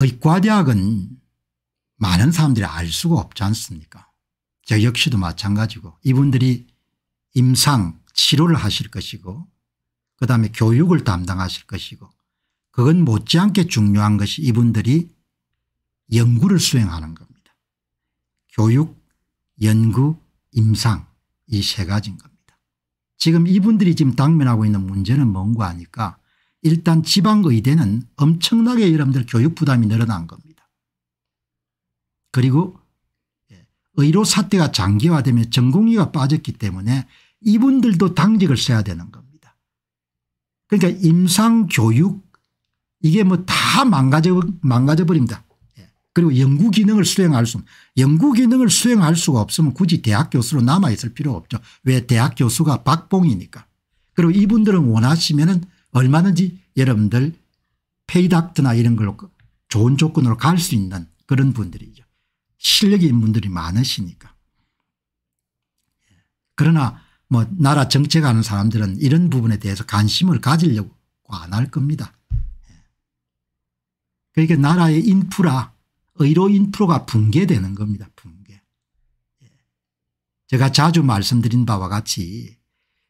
의과대학은 많은 사람들이 알 수가 없지 않습니까? 저 역시도 마찬가지고 이분들이 임상 치료를 하실 것이고 그다음에 교육을 담당하실 것이고 그건 못지않게 중요한 것이 이분들이 연구를 수행하는 겁니다. 교육, 연구, 임상 이 세 가지인 겁니다. 지금 이분들이 지금 당면하고 있는 문제는 뭔가 하니까 일단 지방의대는 엄청나게 여러분들 교육 부담이 늘어난 겁니다. 그리고 의료 사태가 장기화되며 전공의가 빠졌기 때문에 이분들도 당직을 써야 되는 겁니다. 그러니까 임상, 교육 이게 뭐 다 망가져버립니다. 그리고 연구기능을 수행할 수 연구기능을 수행할 수가 없으면 굳이 대학 교수로 남아있을 필요 없죠. 왜? 대학 교수가 박봉이니까. 그리고 이분들은 원하시면은 얼마든지 여러분들 페이닥트나 이런 걸로 좋은 조건으로 갈 수 있는 그런 분들이죠. 실력이 있는 분들이 많으시니까. 그러나 뭐 나라 정책하는 사람들은 이런 부분에 대해서 관심을 가지려고 안 할 겁니다. 그러니까 나라의 인프라, 의료 인프라가 붕괴되는 겁니다. 붕괴. 제가 자주 말씀드린 바와 같이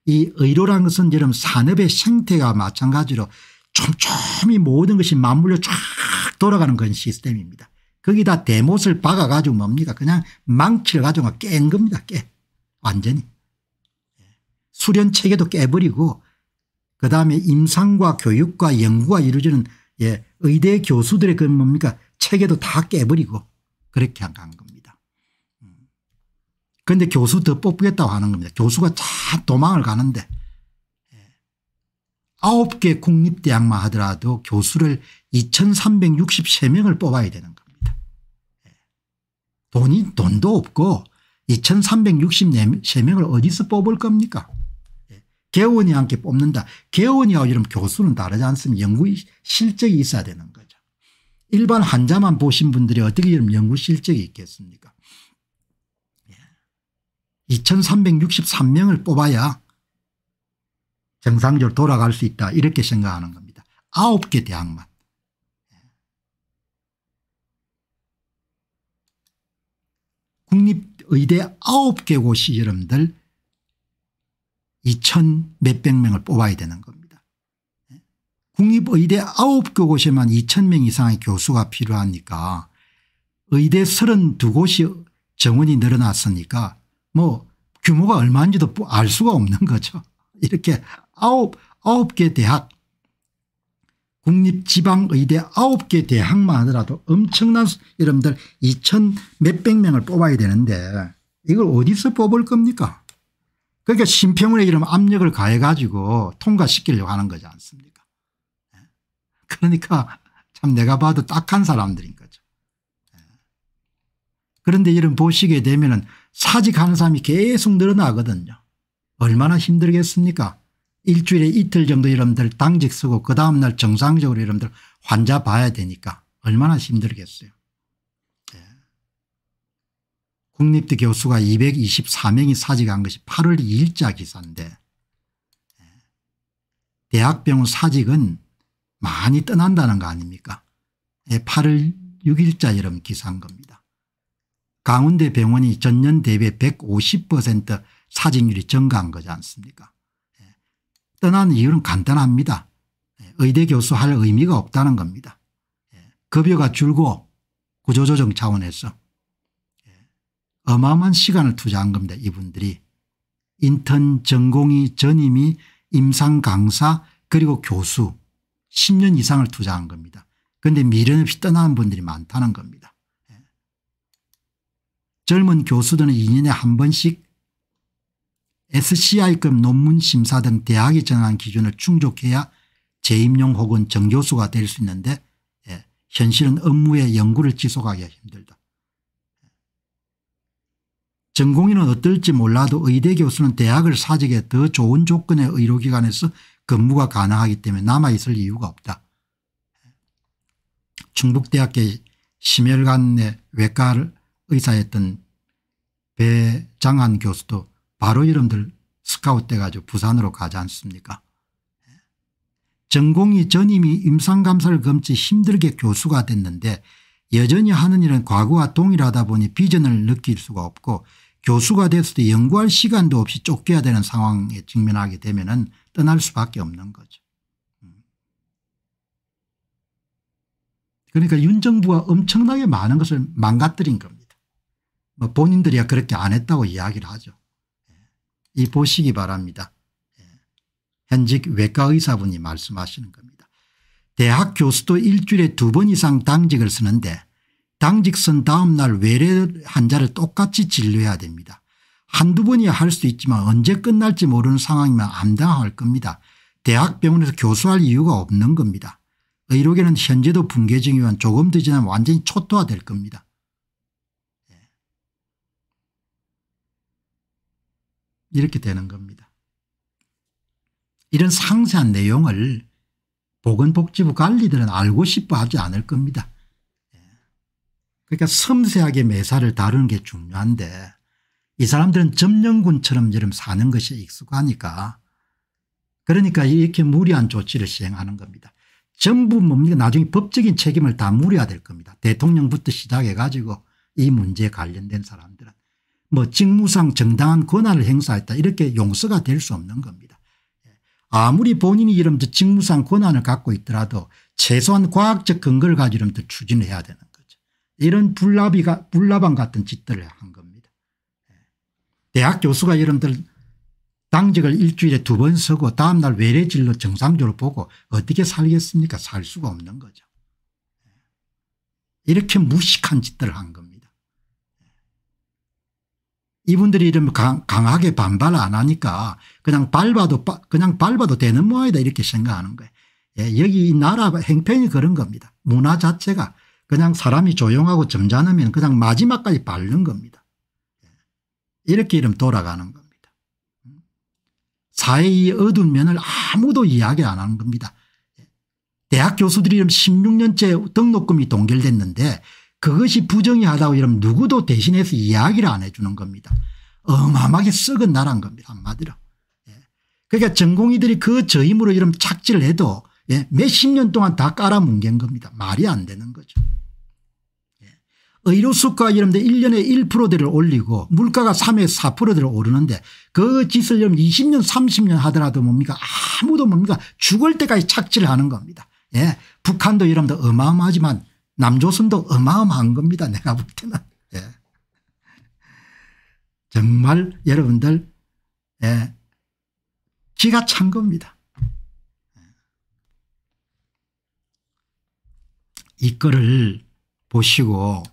이 의료라는 것은 여러분 산업의 생태가 마찬가지로 촘촘히 모든 것이 맞물려 쫙 돌아가는 그런 시스템입니다. 거기다 대못을 박아가지고 뭡니까? 그냥 망치를 가지고 깬 겁니다. 깨. 완전히. 수련 체계도 깨버리고 그다음에 임상과 교육과 연구가 이루어지는 의대 교수들의 그 뭡니까? 체계도 다 깨버리고 그렇게 한 겁니다. 그런데 교수 더 뽑겠다고 하는 겁니다. 교수가 다 도망을 가는데 9개 국립대학만 하더라도 교수를 2363명을 뽑아야 되는 겁니다. 돈도 없고 2363명을 어디서 뽑을 겁니까? 개원이 함께 뽑는다. 개원이하고 이런 교수는 다르지 않습니다. 연구 실적이 있어야 되는 거죠. 일반 환자만 보신 분들이 어떻게 이런 연구 실적이 있겠습니까? 2363명을 뽑아야 정상적으로 돌아갈 수 있다 이렇게 생각하는 겁니다. 9개 대학만. 국립의대 9개 곳이 여러분들 2천 몇백 명을 뽑아야 되는 겁니다. 국립의대 9개 곳에만 2,000명 이상의 교수가 필요하니까 의대 32곳이 정원이 늘어났으니까 뭐 규모가 얼마인지도 알 수가 없는 거죠. 이렇게 9개 대학, 국립지방의대 9개 대학만 하더라도 엄청난 여러분들 2천 몇백 명을 뽑아야 되는데 이걸 어디서 뽑을 겁니까? 그러니까 심평원에 이런 압력을 가해 가지고 통과시키려고 하는 거지 않습니까? 그러니까 참 내가 봐도 딱한 사람들인 거죠. 그런데 이런 보시게 되면은 사직하는 사람이 계속 늘어나거든요. 얼마나 힘들겠습니까? 일주일에 이틀 정도 여러분들 당직 쓰고 그 다음날 정상적으로 여러분들 환자 봐야 되니까 얼마나 힘들겠어요. 국립대 교수가 224명이 사직한 것이 8월 2일자 기사인데 대학병원 사직은 많이 떠난다는 거 아닙니까? 8월 6일자 여러분 기사인 겁니다. 강원대 병원이 전년 대비 150% 사직률이 증가한 거지 않습니까? 떠난 이유는 간단합니다. 의대 교수 할 의미가 없다는 겁니다. 급여가 줄고 구조조정 차원에서 어마어마한 시간을 투자한 겁니다. 이분들이 인턴, 전공의, 전임의, 임상 강사 그리고 교수 10년 이상을 투자한 겁니다. 그런데 미련 없이 떠나는 분들이 많다는 겁니다. 젊은 교수들은 2년에 한 번씩 SCI급 논문 심사 등 대학이 정한 기준을 충족해야 재임용 혹은 정교수가 될 수 있는데 현실은 업무에 연구를 지속하기가 힘들다. 전공의는 어떨지 몰라도 의대 교수는 대학을 사직해 더 좋은 조건의 의료기관에서 근무가 가능하기 때문에 남아있을 이유가 없다. 충북대학교 심혈관의 외과 의사였던 배장한 교수도 바로 여러분들 스카웃 돼가지고 부산으로 가지 않습니까? 전공이 전임이 임상감사를 거치 힘들게 교수가 됐는데 여전히 하는 일은 과거와 동일하다 보니 비전을 느낄 수가 없고 교수가 됐을 때 연구할 시간도 없이 쫓겨야 되는 상황에 직면하게 되면 떠날 수밖에 없는 거죠. 그러니까 윤 정부가 엄청나게 많은 것을 망가뜨린 겁니다. 뭐 본인들이야 그렇게 안 했다고 이야기를 하죠. 이 보시기 바랍니다. 현직 외과의사분이 말씀하시는 겁니다. 대학 교수도 일주일에 2번 이상 당직을 쓰는데 당직 쓴 다음 날 외래 환자를 똑같이 진료해야 됩니다. 한두 번이야 할 수도 있지만 언제 끝날지 모르는 상황이면 암담할 겁니다. 대학병원에서 교수할 이유가 없는 겁니다. 의료계는 현재도 붕괴 중이지만 조금 더 지나면 완전히 초토화될 겁니다. 이렇게 되는 겁니다. 이런 상세한 내용을 보건복지부 관리들은 알고 싶어하지 않을 겁니다. 그러니까 섬세하게 매사를 다루는 게 중요한데 이 사람들은 점령군처럼 사는 것이 익숙하니까 그러니까 이렇게 무리한 조치를 시행하는 겁니다. 전부 뭡니까? 나중에 법적인 책임을 다 물어야 될 겁니다. 대통령부터 시작해 가지고 이 문제에 관련된 사람들은 뭐 직무상 정당한 권한을 행사했다 이렇게 용서가 될 수 없는 겁니다. 아무리 본인이 이런 직무상 권한을 갖고 있더라도 최소한 과학적 근거를 가지고 이런 추진을 해야 되는 거죠. 이런 불나방 같은 짓들을 한 겁니다. 대학 교수가 이런들 당직을 일주일에 2번 서고 다음 날 외래 진료 정상적으로 보고 어떻게 살겠습니까? 살 수가 없는 거죠. 이렇게 무식한 짓들을 한 겁니다. 이분들이 이러면 강하게 반발을 안 하니까 그냥 밟아도 되는 모양이다 이렇게 생각하는 거예요. 예, 여기 이 나라 행편이 그런 겁니다. 문화 자체가 그냥 사람이 조용하고 점잖으면 그냥 마지막까지 밟는 겁니다. 예, 이렇게 이러면 돌아가는 겁니다. 사회의 어두운 면을 아무도 이야기 안 하는 겁니다. 대학 교수들이 이러면 16년째 등록금이 동결됐는데 그것이 부정의하다고 이러면 누구도 대신해서 이야기를 안 해주는 겁니다. 어마어마하게 썩은 나라인 겁니다. 한마디로. 그러니까 전공의들이 그 저임으로 이러면 착지를 해도 몇십 년 동안 다 깔아뭉갠 겁니다. 말이 안 되는 거죠. 의료수가 이런 데 1년에 1%대를 올리고 물가가 3에서 4%대를 오르는데 그 짓을 20년 30년 하더라도 뭡니까? 아무도 뭡니까? 죽을 때까지 착취를 하는 겁니다. 예. 북한도 이런 데 어마어마하지만 남조선도 어마어마한 겁니다. 내가 볼 때는. 예. 정말 여러분들 예. 기가 찬 겁니다. 이 글을 보시고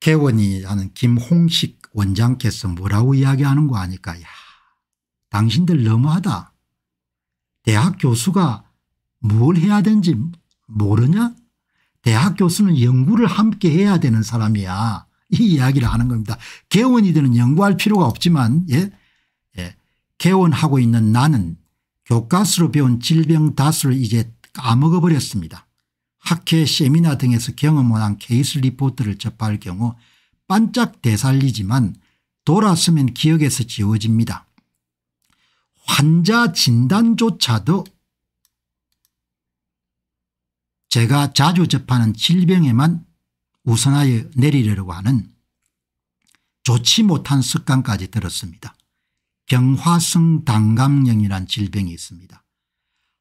개원이 하는 김홍식 원장께서 뭐라고 이야기하는 거 아니까 야 당신들 너무하다. 대학 교수가 뭘 해야 되는지 모르냐? 대학 교수는 연구를 함께 해야 되는 사람이야. 이 이야기를 하는 겁니다. 개원이들은 연구할 필요가 없지만 예, 개원하고 있는 나는 교과서로 배운 질병 다수를 이제 까먹어버렸습니다. 학회 세미나 등에서 경험한 케이스 리포트를 접할 경우 반짝 되살리지만 돌아서면 기억에서 지워집니다. 환자 진단조차도 제가 자주 접하는 질병에만 우선하여 내리려고 하는 좋지 못한 습관까지 들었습니다. 경화성 당감령이란 질병이 있습니다.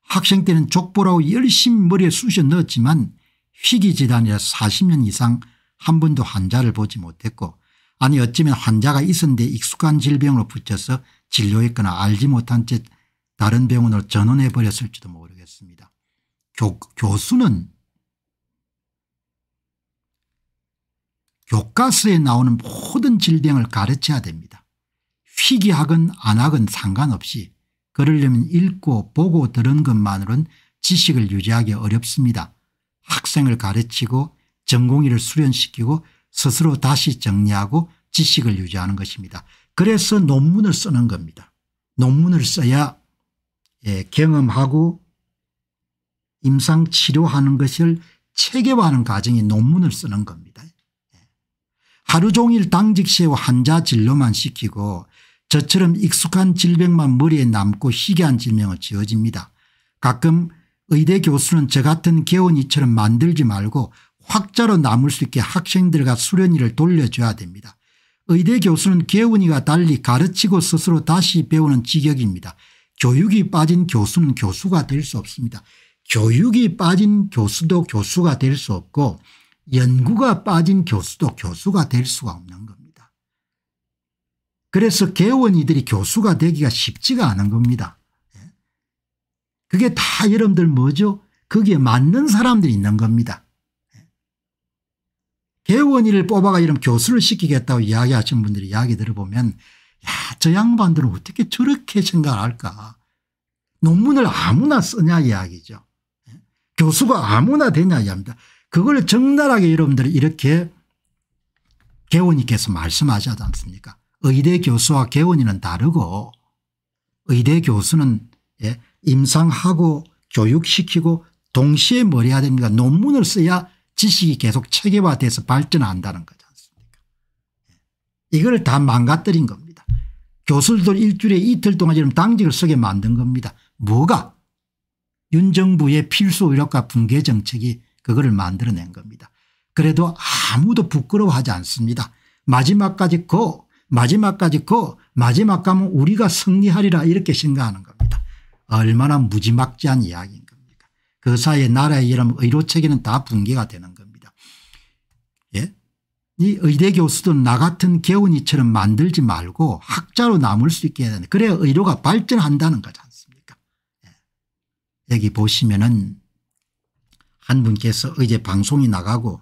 학생 때는 족보라고 열심히 머리에 쑤셔 넣었지만 희귀질환이라 40년 이상 한 번도 환자를 보지 못했고 아니 어쩌면 환자가 있었는데 익숙한 질병으로 붙여서 진료했거나 알지 못한 채 다른 병원으로 전원해버렸을지도 모르겠습니다. 교수는 교과서에 나오는 모든 질병을 가르쳐야 됩니다. 희귀하건 안 하건 상관없이 그러려면 읽고 보고 들은 것만으로는 지식을 유지하기 어렵습니다. 학생을 가르치고 전공의를 수련시키고 스스로 다시 정리하고 지식을 유지하는 것입니다. 그래서 논문을 쓰는 겁니다. 논문을 써야 예, 경험하고 임상치료하는 것을 체계화하는 과정이 논문을 쓰는 겁니다. 하루 종일 당직 시에 환자 진료만 시키고 저처럼 익숙한 질병만 머리에 남고 희귀한 질병을 지어집니다. 가끔 의대 교수는 저 같은 개원이처럼 만들지 말고 학자로 남을 수 있게 학생들과 수련의를 돌려줘야 됩니다. 의대 교수는 개원이와 달리 가르치고 스스로 다시 배우는 직역입니다. 교육이 빠진 교수는 교수가 될 수 없습니다. 교육이 빠진 교수도 교수가 될 수 없고 연구가 빠진 교수도 교수가 될 수가 없는 겁니다. 그래서 개원이들이 교수가 되기가 쉽지가 않은 겁니다. 그게 다 여러분들 뭐죠? 거기에 맞는 사람들이 있는 겁니다. 개원이를 뽑아가 이런 교수를 시키겠다고 이야기하시는 분들이 이야기 들어보면 야, 저 양반들은 어떻게 저렇게 생각을 할까. 논문을 아무나 쓰냐 이야기죠. 교수가 아무나 되냐 이야기입니다. 그걸 적나라하게 여러분들이 이렇게 개원이께서 말씀하지 않습니까? 의대 교수와 개원이는 다르고 의대 교수는 임상하고 교육시키고 동시에 뭘 해야 됩니까? 논문을 써야 지식이 계속 체계화돼서 발전한다는 거지 않습니까? 이걸 다 망가뜨린 겁니다. 교수들 일주일에 이틀 동안 이런 당직을 쓰게 만든 겁니다. 뭐가? 윤정부의 필수 의료과 붕괴 정책이 그거를 만들어낸 겁니다. 그래도 아무도 부끄러워하지 않습니다. 마지막까지 고, 마지막까지 고, 마지막 가면 우리가 승리하리라 이렇게 생각하는 겁니다. 얼마나 무지막지한 이야기인 겁니까? 그 사이에 나라의 이런 의료체계는 다 붕괴가 되는 겁니다. 예? 이 의대 교수들은 나 같은 개운이처럼 만들지 말고 학자로 남을 수 있게 해야 된다. 그래야 의료가 발전한다는 거지 않습니까? 예. 여기 보시면은 한 분께서 이제 방송이 나가고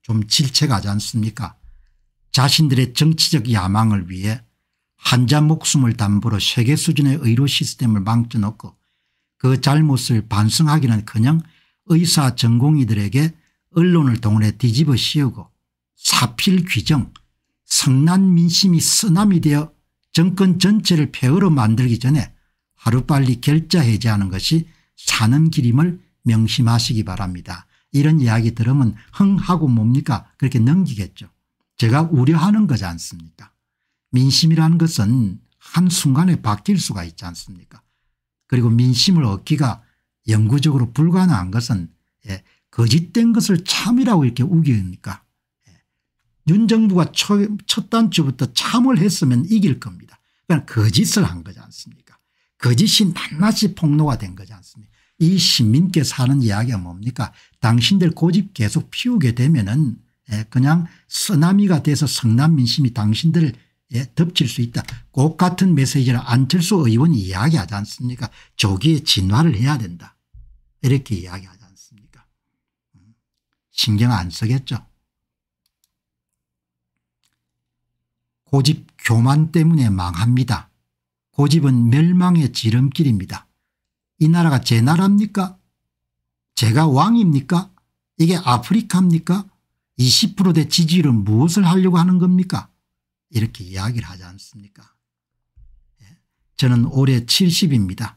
좀 질책하지 않습니까? 자신들의 정치적 야망을 위해 환자 목숨을 담보로 세계 수준의 의료 시스템을 망쳐놓고 그 잘못을 반성하기는커녕 의사 전공의들에게 언론을 동원해 뒤집어 씌우고 사필 귀정, 성난 민심이 쓰나미 되어 정권 전체를 폐허로 만들기 전에 하루빨리 결자 해제하는 것이 사는 길임을 명심하시기 바랍니다. 이런 이야기 들으면 흥하고 뭡니까? 그렇게 넘기겠죠. 제가 우려하는 거지 않습니까? 민심이라는 것은 한순간에 바뀔 수가 있지 않습니까? 그리고 민심을 얻기가 영구적으로 불가능한 것은 거짓된 것을 참이라고 이렇게 우기니까 윤 정부가 첫 단추부터 참을 했으면 이길 겁니다. 그러니까 거짓을 한 거지 않습니까? 거짓이 낱낱이 폭로가 된 거지 않습니까? 이 시민께 사는 이야기가 뭡니까? 당신들 고집 계속 피우게 되면은 그냥 쓰나미가 돼서 성남 민심이 당신들을 덮칠 수 있다. 꼭 같은 메시지를 안철수 의원이 이야기하지 않습니까? 조기에 진화를 해야 된다. 이렇게 이야기하지 않습니까? 신경 안 쓰겠죠. 고집 교만 때문에 망합니다. 고집은 멸망의 지름길입니다. 이 나라가 제 나라입니까? 제가 왕입니까? 이게 아프리카입니까? 20%대 지지율은 무엇을 하려고 하는 겁니까? 이렇게 이야기를 하지 않습니까? 저는 올해 70입니다.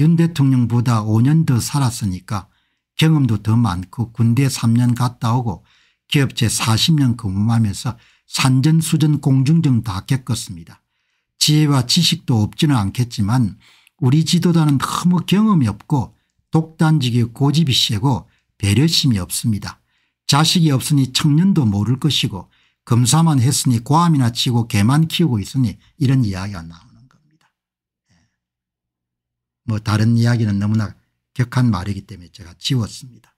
윤 대통령보다 5년 더 살았으니까 경험도 더 많고 군대 3년 갔다 오고 기업체 40년 근무하면서 산전수전 공중전 다 겪었습니다. 지혜와 지식도 없지는 않겠지만 우리 지도자는 너무 경험이 없고 독단적이고 고집이 세고 배려심이 없습니다. 자식이 없으니 청년도 모를 것이고 검사만 했으니 고함이나 치고 개만 키우고 있으니 이런 이야기가 나오는 겁니다. 뭐 다른 이야기는 너무나 격한 말이기 때문에 제가 지웠습니다.